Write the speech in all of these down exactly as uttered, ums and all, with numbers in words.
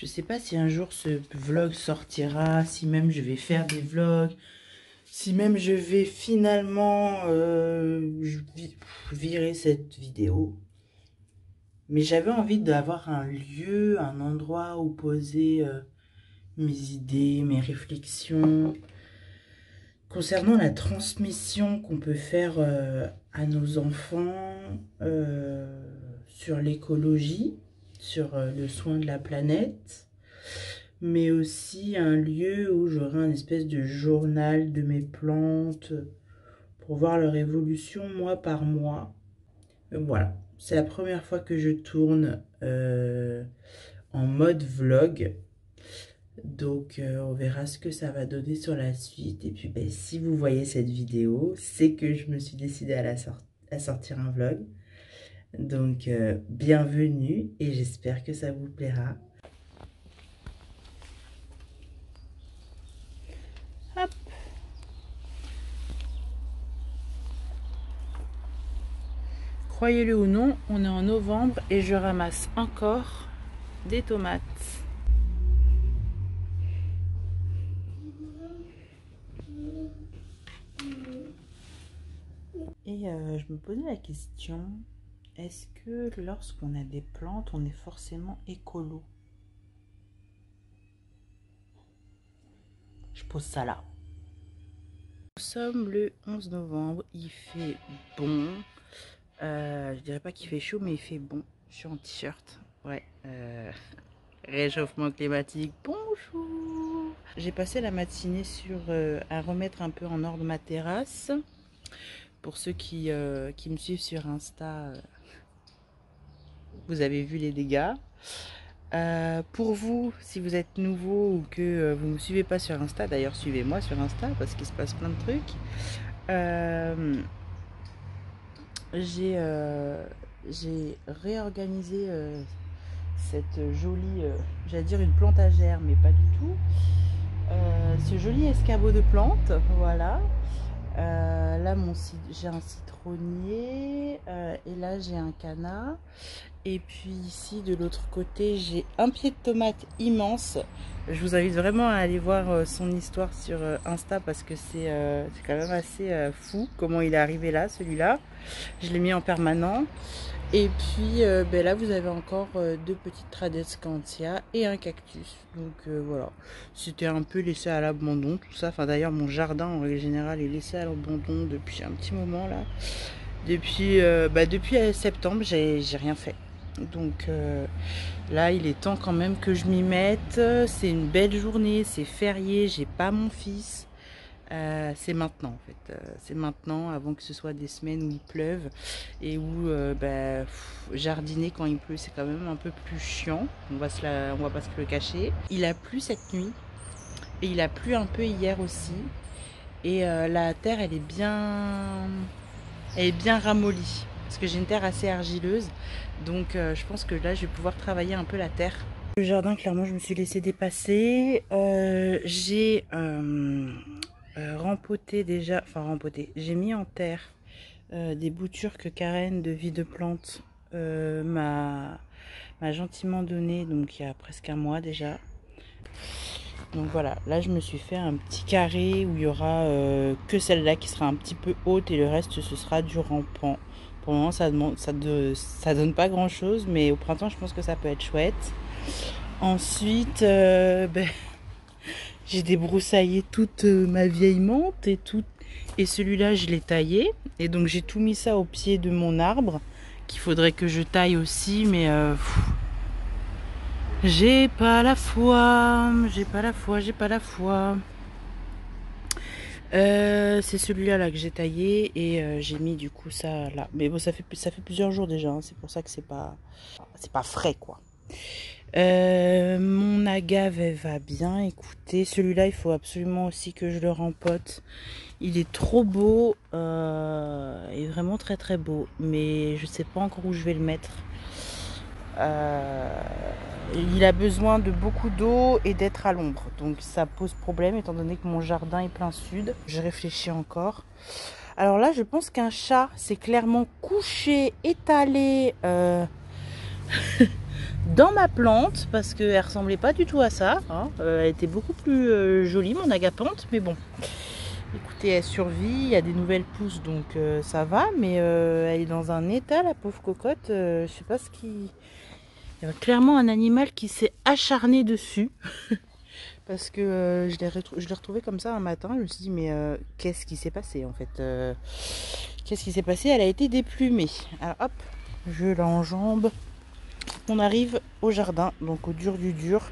Je sais pas si un jour ce vlog sortira, si même je vais faire des vlogs, si même je vais finalement euh, virer cette vidéo. Mais j'avais envie d'avoir un lieu, un endroit où poser euh, mes idées, mes réflexions. Concernant la transmission qu'on peut faire euh, à nos enfants euh, sur l'écologie, sur euh, le soin de la planète, mais aussi un lieu où j'aurai un espèce de journal de mes plantes pour voir leur évolution mois par mois. Donc voilà, c'est la première fois que je tourne euh, en mode vlog. Donc euh, on verra ce que ça va donner sur la suite. Et puis ben, si vous voyez cette vidéo, c'est que je me suis décidée à, la sor- à sortir un vlog. Donc euh, bienvenue et j'espère que ça vous plaira. Hop. Croyez-le ou non, on est en novembre et je ramasse encore des tomates. Et euh, je me posais la question, est-ce que lorsqu'on a des plantes, on est forcément écolo? Je pose ça là. Nous sommes le onze novembre, il fait bon. Euh, je dirais pas qu'il fait chaud, mais il fait bon. Je suis en t-shirt. Ouais. Euh... Réchauffement climatique, bonjour! J'ai passé la matinée sur, euh, à remettre un peu en ordre ma terrasse. Pour ceux qui, euh, qui me suivent sur Insta, euh, vous avez vu les dégâts. Euh, pour vous, si vous êtes nouveau ou que euh, vous ne me suivez pas sur Insta, d'ailleurs suivez-moi sur Insta parce qu'il se passe plein de trucs. Euh, j'ai euh, j'ai réorganisé euh, cette jolie, euh, j'allais dire une plantagère, mais pas du tout. Euh, ce joli escabeau de plantes, voilà. Euh, là mon j'ai un citronnier euh, et là j'ai un canard et puis ici de l'autre côté j'ai un pied de tomate immense. Je vous invite vraiment à aller voir euh, son histoire sur euh, Insta parce que c'est euh, quand même assez euh, fou comment il est arrivé là, celui-là. Je l'ai mis en permanent et puis euh, ben là vous avez encore euh, deux petites tradescantia et un cactus. Donc euh, voilà, c'était un peu laissé à l'abandon tout ça. Enfin d'ailleurs mon jardin en règle générale est laissé à l'abandon depuis un petit moment là. Depuis, euh, bah, depuis euh, septembre j'ai rien fait. Donc euh, là il est temps quand même que je m'y mette. C'est une belle journée, c'est férié, j'ai pas mon fils. Euh, c'est maintenant en fait, euh, c'est maintenant avant que ce soit des semaines où il pleuve et où euh, bah, pff, jardiner quand il pleut c'est quand même un peu plus chiant, on va, se la, on va pas se le cacher. Il a plu cette nuit et il a plu un peu hier aussi et euh, la terre elle est bien, elle est bien ramollie parce que j'ai une terre assez argileuse donc euh, je pense que là je vais pouvoir travailler un peu la terre. Le jardin clairement je me suis laissé dépasser, euh, j'ai... Euh, Euh, rempoté déjà, enfin rempoté, j'ai mis en terre euh, des boutures que Karen de vie de plante euh, m'a gentiment donné donc il y a presque un mois déjà. Donc voilà, là je me suis fait un petit carré où il y aura euh, que celle-là qui sera un petit peu haute et le reste ce sera du rampant. Pour le moment ça demande, ça, de, ça donne pas grand chose mais au printemps je pense que ça peut être chouette. Ensuite euh, ben, j'ai débroussaillé toute ma vieille menthe et tout et celui-là je l'ai taillé et donc j'ai tout mis ça au pied de mon arbre qu'il faudrait que je taille aussi mais euh, j'ai pas la foi, j'ai pas la foi, j'ai pas la foi. Euh, c'est celui-là là que j'ai taillé et euh, j'ai mis du coup ça là. Mais bon ça fait ça fait plusieurs jours déjà, hein, c'est pour ça que c'est pas c'est pas frais quoi. Euh, mon agave elle va bien, écoutez, celui-là il faut absolument aussi que je le rempote, il est trop beau, euh, il est vraiment très très beau, mais je sais pas encore où je vais le mettre, euh, il a besoin de beaucoup d'eau et d'être à l'ombre, donc ça pose problème étant donné que mon jardin est plein sud, je réfléchis encore. Alors là je pense qu'un chat s'est clairement couché, étalé, euh... dans ma plante parce qu'elle ressemblait pas du tout à ça. Hein. Euh, elle était beaucoup plus euh, jolie, mon agapante, mais bon. Écoutez, elle survit, il y a des nouvelles pousses, donc euh, ça va, mais euh, elle est dans un état, la pauvre cocotte. Euh, je sais pas ce qui... Il y a clairement un animal qui s'est acharné dessus. Parce que euh, je l'ai retrou retrouvé comme ça un matin. Je me suis dit, mais euh, qu'est-ce qui s'est passé en fait euh, Qu'est-ce qui s'est passé Elle a été déplumée. Alors hop, je l'enjambe. On arrive au jardin, donc au dur du dur.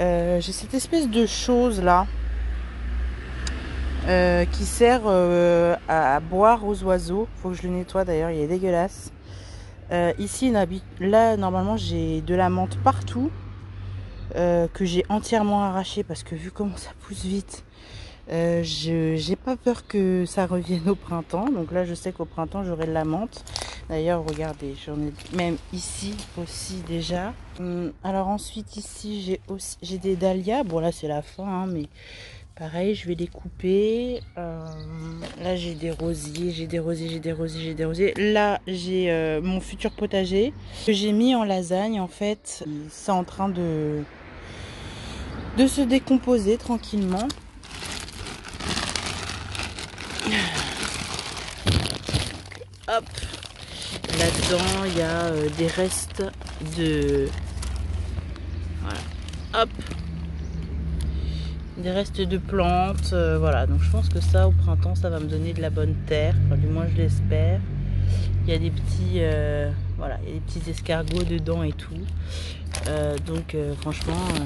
Euh, J'ai cette espèce de chose là euh, qui sert euh, à, à boire aux oiseaux. Faut que je le nettoie d'ailleurs, il est dégueulasse. Euh, ici, là, normalement, j'ai de la menthe partout. Euh, que j'ai entièrement arraché parce que vu comment ça pousse vite, euh, je n'ai pas peur que ça revienne au printemps. Donc là, je sais qu'au printemps, j'aurai de la menthe. D'ailleurs, regardez, j'en ai même ici aussi déjà. Hum, alors ensuite, ici, j'ai aussi j'ai des dahlias. Bon, là, c'est la fin, hein, mais pareil, je vais les couper. Euh, là, j'ai des rosiers, j'ai des rosiers, j'ai des rosiers, j'ai des rosiers. Là, j'ai euh, mon futur potager que j'ai mis en lasagne. En fait, c'est en train de... de se décomposer tranquillement. Hop, là-dedans il y a euh, des restes de voilà. Hop, des restes de plantes, euh, voilà. Donc je pense que ça au printemps ça va me donner de la bonne terre, enfin, du moins je l'espère. Il y a des petits euh, voilà, il y a des petits escargots dedans et tout. Euh, donc euh, franchement. Euh,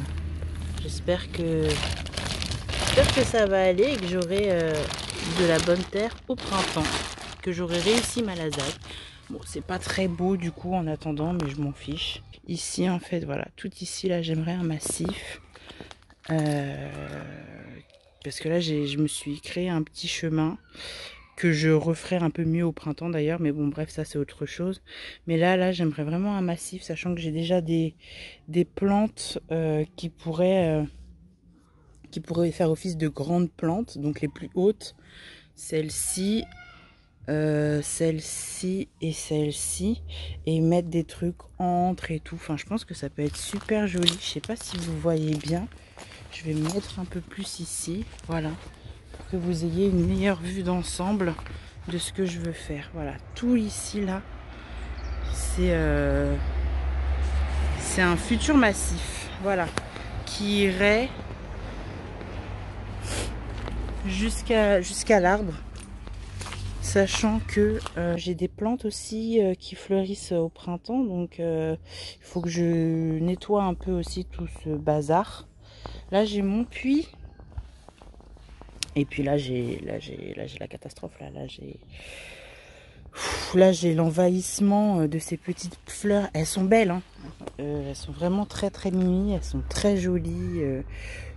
J'espère que, j'espère que ça va aller et que j'aurai euh, de la bonne terre au printemps. Que j'aurai réussi ma lasagne. Bon, c'est pas très beau du coup en attendant, mais je m'en fiche. Ici, en fait, voilà, tout ici, là, j'aimerais un massif. Euh, parce que là, je me suis créé un petit chemin que je referai un peu mieux au printemps d'ailleurs. Mais bon, bref, ça, c'est autre chose. Mais là, là, j'aimerais vraiment un massif, sachant que j'ai déjà des, des plantes euh, qui, pourraient, euh, qui pourraient faire office de grandes plantes. Donc, les plus hautes, celle-ci, euh, celle-ci et celle-ci. Et mettre des trucs entre et tout. Enfin, je pense que ça peut être super joli. Je sais pas si vous voyez bien. Je vais mettre un peu plus ici. Voilà. Que vous ayez une meilleure vue d'ensemble de ce que je veux faire. Voilà, tout ici là, c'est euh, c'est un futur massif, voilà, qui irait jusqu'à jusqu'à l'arbre, sachant que euh, j'ai des plantes aussi euh, qui fleurissent au printemps, donc euh, il faut que je nettoie un peu aussi tout ce bazar. Là, j'ai mon puits. Et puis là, j'ai là j'ai là j'ai la catastrophe, là là j'ai là j'ai l'envahissement de ces petites fleurs. Elles sont belles, hein. Euh, elles sont vraiment très très mimi, elles sont très jolies, euh,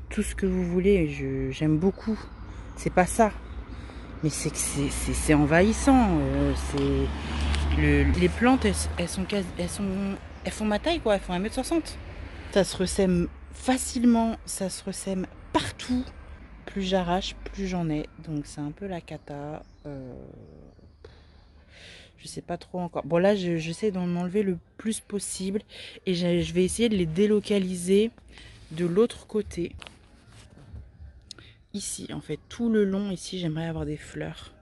tout ce que vous voulez. J'aime beaucoup. C'est pas ça, mais c'est que c'est c'est envahissant. Euh, c'est le, les plantes, elles, elles sont elles sont elles font ma taille quoi, elles font un mètre soixante. Ça se ressème facilement, ça se ressème partout. Plus j'arrache, plus j'en ai. Donc c'est un peu la cata. Euh... Je sais pas trop encore. Bon là, j'essaie d'en enlever le plus possible. Et je vais essayer de les délocaliser de l'autre côté. Ici, en fait, tout le long, ici, j'aimerais avoir des fleurs.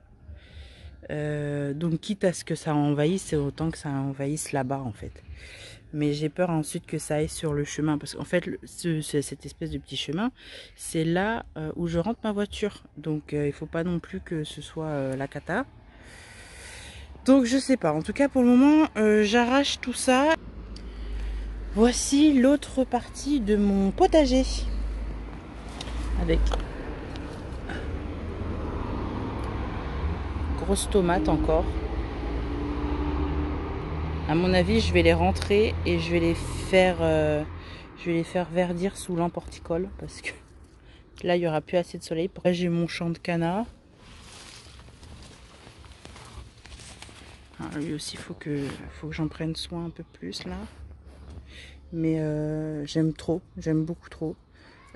Euh, donc quitte à ce que ça envahisse, c'est autant que ça envahisse là-bas, en fait. Mais j'ai peur ensuite que ça aille sur le chemin. Parce qu'en fait, ce, ce, cette espèce de petit chemin, c'est là euh, où je rentre ma voiture. Donc, euh, il ne faut pas non plus que ce soit euh, la cata. Donc, je sais pas. En tout cas, pour le moment, euh, j'arrache tout ça. Voici l'autre partie de mon potager. Avec... grosse tomate encore. À mon avis, je vais les rentrer et je vais les faire, euh, je vais les faire verdir sous l'emporticole parce que là, il n'y aura plus assez de soleil. Pour... là, j'ai mon champ de canard. Alors, lui aussi, il faut que, faut que j'en prenne soin un peu plus là. Mais euh, j'aime trop, j'aime beaucoup trop.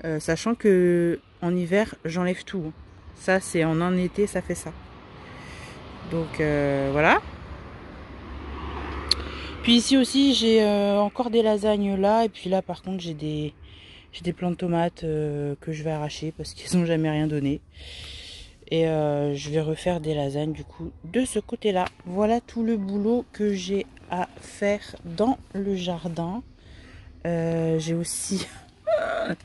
Euh, sachant que en hiver, j'enlève tout. Ça, c'est en un été, ça fait ça. Donc euh, voilà. Puis ici aussi j'ai euh, encore des lasagnes là, et puis là par contre j'ai des j'ai des plants de tomates euh, que je vais arracher parce qu'ils n'ont jamais rien donné. Et euh, je vais refaire des lasagnes du coup de ce côté là. Voilà tout le boulot que j'ai à faire dans le jardin. Euh, j'ai aussi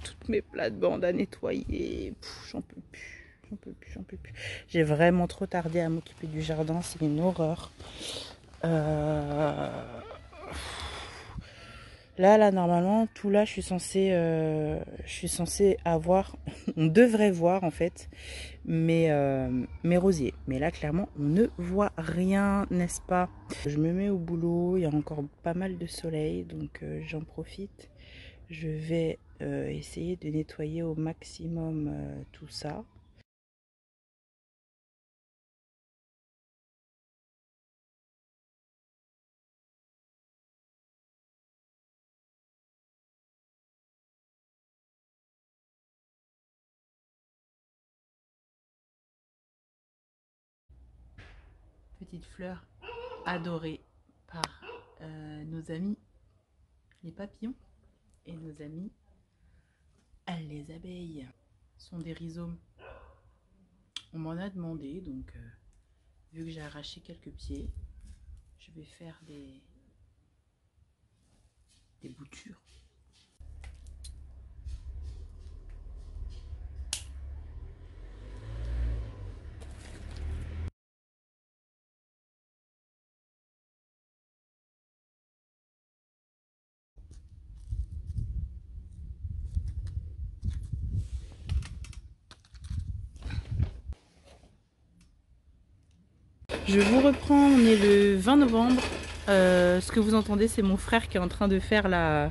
toutes mes plates-bandes à nettoyer. J'en peux plus. J'en peux plus, j'en peux plus. J'ai vraiment trop tardé à m'occuper du jardin, c'est une horreur. Euh... Là, là, normalement, tout là, je suis censée, euh... je suis censée avoir, on devrait voir en fait, mes, euh... mes rosiers. Mais là, clairement, on ne voit rien, n'est-ce pas? Je me mets au boulot, il y a encore pas mal de soleil, donc euh, j'en profite. Je vais euh, essayer de nettoyer au maximum euh, tout ça. Petite fleur adorée par euh, nos amis les papillons et nos amis les abeilles. Ce sont des rhizomes. On m'en a demandé, donc euh, vu que j'ai arraché quelques pieds, je vais faire des, des boutures. Je vous reprends, on est le vingt novembre. Euh, ce que vous entendez, c'est mon frère qui est en train de faire la,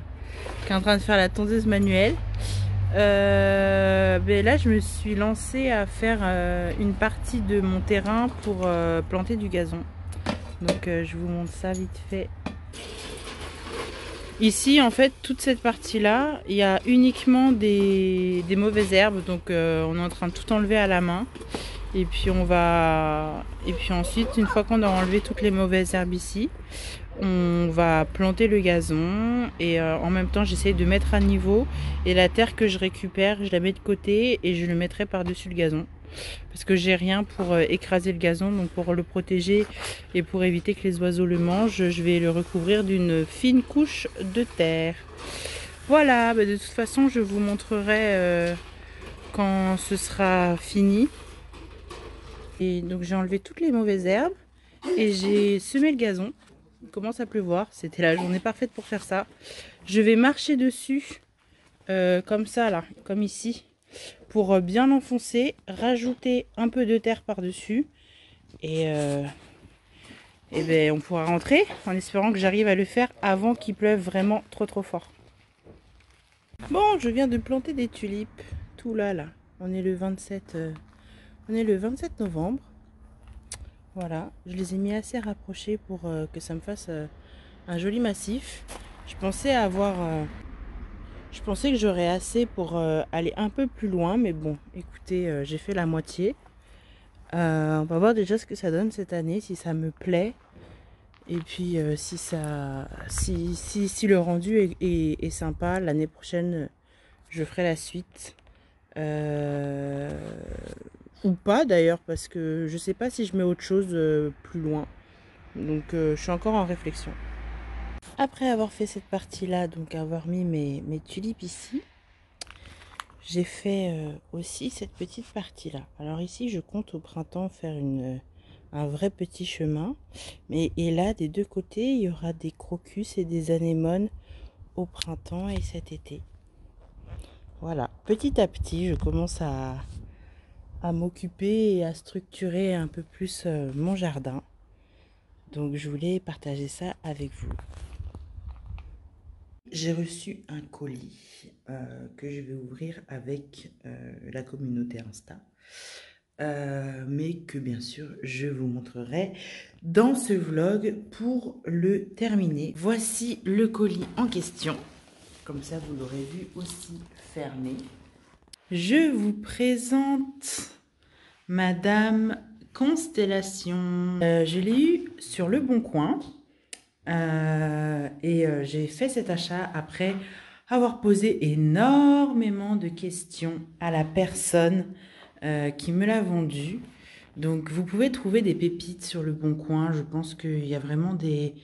qui est en train de faire la tondeuse manuelle. Euh, ben là, je me suis lancée à faire euh, une partie de mon terrain pour euh, planter du gazon. Donc, euh, je vous montre ça vite fait. Ici, en fait, toute cette partie-là, il y a uniquement des, des mauvaises herbes. Donc, euh, on est en train de tout enlever à la main. Et puis on va, et puis ensuite, une fois qu'on a enlevé toutes les mauvaises herbes ici, on va planter le gazon. Et euh, en même temps, j'essaye de mettre à niveau. Et la terre que je récupère, je la mets de côté et je le mettrai par-dessus le gazon. Parce que j'ai rien pour euh, écraser le gazon, donc pour le protéger et pour éviter que les oiseaux le mangent, je vais le recouvrir d'une fine couche de terre. Voilà, bah de toute façon, je vous montrerai euh, quand ce sera fini. Et donc j'ai enlevé toutes les mauvaises herbes et j'ai semé le gazon. Il commence à pleuvoir, c'était la journée parfaite pour faire ça. Je vais marcher dessus euh, comme ça là, comme ici, pour bien l'enfoncer, rajouter un peu de terre par-dessus. Et, euh, et ben, on pourra rentrer en espérant que j'arrive à le faire avant qu'il pleuve vraiment trop trop fort. Bon, je viens de planter des tulipes, tout là là. On est le vingt-sept... Euh, On est le vingt-sept novembre, voilà, je les ai mis assez rapprochés pour euh, que ça me fasse euh, un joli massif. Je pensais avoir, euh, je pensais que j'aurais assez pour euh, aller un peu plus loin, mais bon, écoutez, euh, j'ai fait la moitié. Euh, on va voir déjà ce que ça donne cette année, si ça me plaît, et puis euh, si, ça, si, si, si le rendu est, est, est sympa, l'année prochaine, je ferai la suite. Euh... Ou pas d'ailleurs, parce que je sais pas si je mets autre chose euh, plus loin. Donc euh, je suis encore en réflexion. Après avoir fait cette partie là, donc avoir mis mes, mes tulipes ici, j'ai fait euh, aussi cette petite partie là. Alors ici je compte au printemps faire une, un vrai petit chemin. Mais et là des deux côtés il y aura des crocus et des anémones au printemps et cet été. Voilà, petit à petit je commence à... à m'occuper et à structurer un peu plus euh, mon jardin. Donc je voulais partager ça avec vous. J'ai reçu un colis euh, que je vais ouvrir avec euh, la communauté Insta. Euh, mais que bien sûr je vous montrerai dans ce vlog pour le terminer. Voici le colis en question. Comme ça vous l'aurez vu aussi fermé. Je vous présente Madame Constellation. Euh, je l'ai eue sur Le Bon Coin. Euh, et euh, j'ai fait cet achat après avoir posé énormément de questions à la personne euh, qui me l'a vendu. Donc vous pouvez trouver des pépites sur Le Bon Coin. Je pense qu'il y a vraiment des,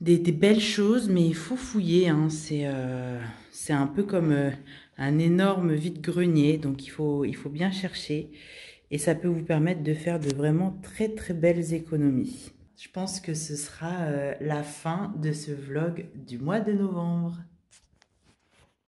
des, des belles choses, mais il faut fouiller, hein. C'est euh, c'est un peu comme euh, un énorme vide-grenier, donc il faut, il faut bien chercher. Et ça peut vous permettre de faire de vraiment très très belles économies. Je pense que ce sera euh, la fin de ce vlog du mois de novembre.